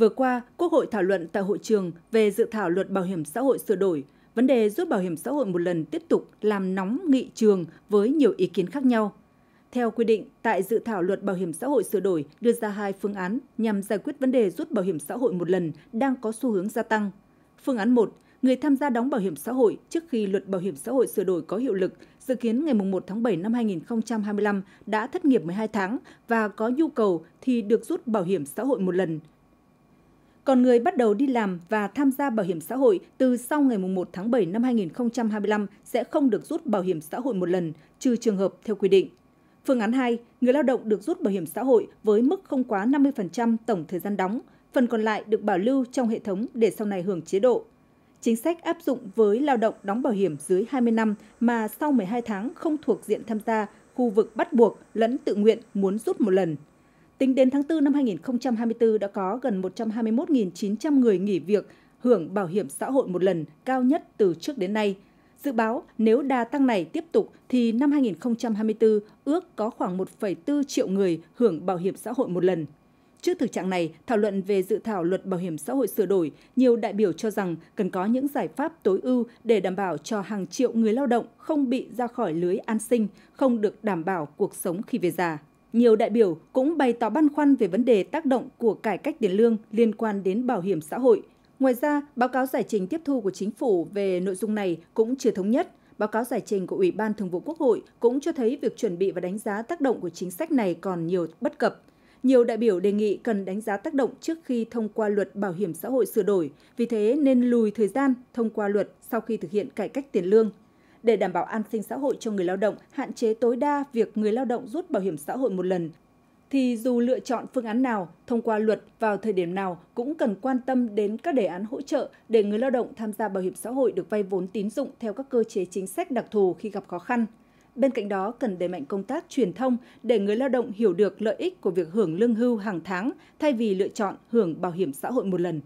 Vừa qua, Quốc hội thảo luận tại hội trường về dự thảo luật bảo hiểm xã hội sửa đổi, vấn đề rút bảo hiểm xã hội một lần tiếp tục làm nóng nghị trường với nhiều ý kiến khác nhau. Theo quy định, tại dự thảo luật bảo hiểm xã hội sửa đổi đưa ra hai phương án nhằm giải quyết vấn đề rút bảo hiểm xã hội một lần đang có xu hướng gia tăng. Phương án 1, người tham gia đóng bảo hiểm xã hội trước khi luật bảo hiểm xã hội sửa đổi có hiệu lực, dự kiến ngày 1 tháng 7 năm 2025 đã thất nghiệp 12 tháng và có nhu cầu thì được rút bảo hiểm xã hội một lần. Còn người bắt đầu đi làm và tham gia bảo hiểm xã hội từ sau ngày 1 tháng 7 năm 2025 sẽ không được rút bảo hiểm xã hội một lần, trừ trường hợp theo quy định. Phương án 2, người lao động được rút bảo hiểm xã hội với mức không quá 50% tổng thời gian đóng, phần còn lại được bảo lưu trong hệ thống để sau này hưởng chế độ. Chính sách áp dụng với lao động đóng bảo hiểm dưới 20 năm mà sau 12 tháng không thuộc diện tham gia, khu vực bắt buộc lẫn tự nguyện muốn rút một lần. Tính đến tháng 4 năm 2024 đã có gần 121.900 người nghỉ việc hưởng bảo hiểm xã hội một lần, cao nhất từ trước đến nay. Dự báo nếu đà tăng này tiếp tục thì năm 2024 ước có khoảng 1,4 triệu người hưởng bảo hiểm xã hội một lần. Trước thực trạng này, thảo luận về dự thảo luật bảo hiểm xã hội sửa đổi, nhiều đại biểu cho rằng cần có những giải pháp tối ưu để đảm bảo cho hàng triệu người lao động không bị ra khỏi lưới an sinh, không được đảm bảo cuộc sống khi về già. Nhiều đại biểu cũng bày tỏ băn khoăn về vấn đề tác động của cải cách tiền lương liên quan đến bảo hiểm xã hội. Ngoài ra, báo cáo giải trình tiếp thu của Chính phủ về nội dung này cũng chưa thống nhất. Báo cáo giải trình của Ủy ban Thường vụ Quốc hội cũng cho thấy việc chuẩn bị và đánh giá tác động của chính sách này còn nhiều bất cập. Nhiều đại biểu đề nghị cần đánh giá tác động trước khi thông qua luật bảo hiểm xã hội sửa đổi, vì thế nên lùi thời gian thông qua luật sau khi thực hiện cải cách tiền lương. Để đảm bảo an sinh xã hội cho người lao động, hạn chế tối đa việc người lao động rút bảo hiểm xã hội một lần, thì dù lựa chọn phương án nào, thông qua luật vào thời điểm nào cũng cần quan tâm đến các đề án hỗ trợ để người lao động tham gia bảo hiểm xã hội được vay vốn tín dụng theo các cơ chế chính sách đặc thù khi gặp khó khăn. Bên cạnh đó, cần đẩy mạnh công tác truyền thông để người lao động hiểu được lợi ích của việc hưởng lương hưu hàng tháng thay vì lựa chọn hưởng bảo hiểm xã hội một lần.